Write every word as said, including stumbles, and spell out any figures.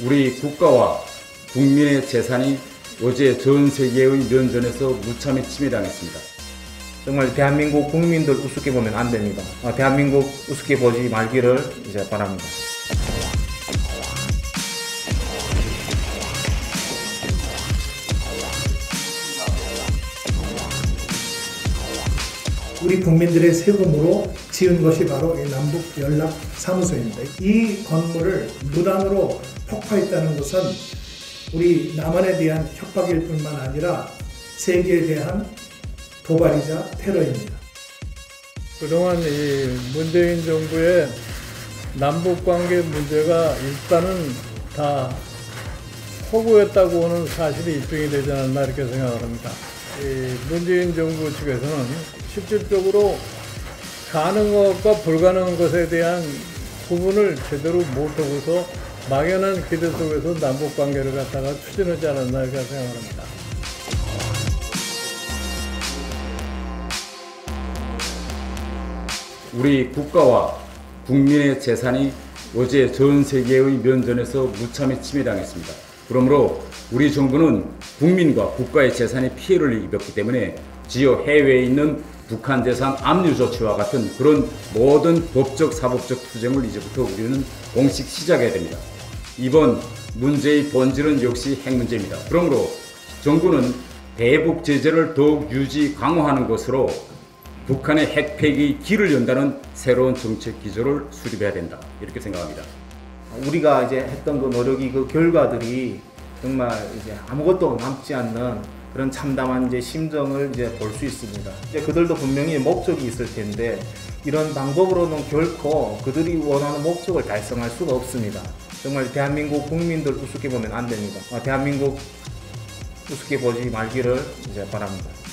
우리 국가와 국민의 재산이 어제 전 세계의 면전에서 무참히 침해당했습니다. 정말 대한민국 국민들 우습게 보면 안 됩니다. 대한민국 우습게 보지 말기를 이제 바랍니다. 우리 국민들의 세금으로 지은 것이 바로 이 남북연락사무소입니다. 이 건물을 무단으로 폭파했다는 것은 우리 남한에 대한 협박일 뿐만 아니라 세계에 대한 도발이자 테러입니다. 그동안 이 문재인 정부의 남북관계 문제가 일단은 다 허구였다고 하는 사실이 입증이 되지 않았나 이렇게 생각을 합니다. 이 문재인 정부 측에서는 실질적으로 가능한 것과 불가능한 것에 대한 구분을 제대로 못하고서 막연한 기대 속에서 남북관계를 갖다가 추진하지 않았나 이렇게 생각합니다. 우리 국가와 국민의 재산이 어제 전 세계의 면전에서 무참히 침해당했습니다. 그러므로 우리 정부는 국민과 국가의 재산에 피해를 입었기 때문에 지어 해외에 있는 북한 재산 압류 조치와 같은 그런 모든 법적 사법적 투쟁을 이제부터 우리는 공식 시작해야 됩니다. 이번 문제의 본질은 역시 핵 문제입니다. 그러므로 정부는 대북 제재를 더욱 유지 강화하는 것으로 북한의 핵 폐기 길을 연다는 새로운 정책 기조를 수립해야 된다 이렇게 생각합니다. 우리가 이제 했던 그 노력이 그 결과들이 정말 이제 아무것도 남지 않는. 그런 참담한 이제 심정을 이제 볼 수 있습니다. 이제 그들도 분명히 목적이 있을 텐데 이런 방법으로는 결코 그들이 원하는 목적을 달성할 수가 없습니다. 정말 대한민국 국민들 우습게 보면 안 됩니다. 대한민국 우습게 보지 말기를 이제 바랍니다.